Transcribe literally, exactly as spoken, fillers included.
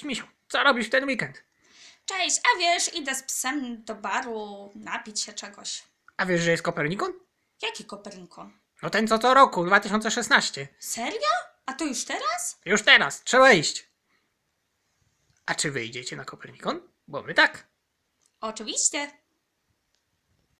Śmisiu, co robisz w ten weekend? Cześć, a wiesz, idę z psem do baru napić się czegoś. A wiesz, że jest Copernicon? Jaki Copernicon? No ten co co roku, dwa tysiące szesnaście. Serio? A to już teraz? Już teraz, trzeba iść. A czy wyjdziecie na Copernicon? Bo my tak. Oczywiście.